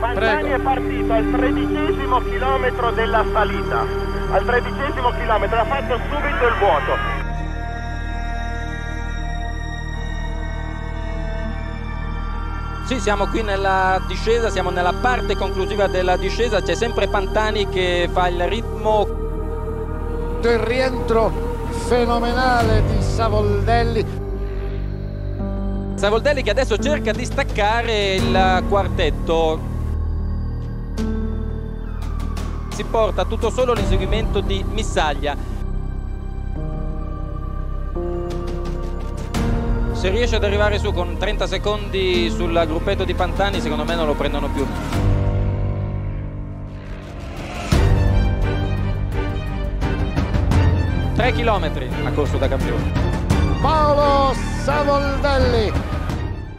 Pantani è partito al 13° chilometro della salita, al 13° chilometro ha fatto subito il vuoto. Sì, siamo qui nella discesa, siamo nella parte conclusiva della discesa, c'è sempre Pantani che fa il ritmo. Il rientro fenomenale di Savoldelli. Savoldelli che adesso cerca di staccare il quartetto. Si porta tutto solo l'inseguimento di Missaglia. Se riesce ad arrivare su con 30 secondi sul gruppetto di Pantani, secondo me non lo prendono più. Tre chilometri ha corso da campione. Paolo Savoldelli.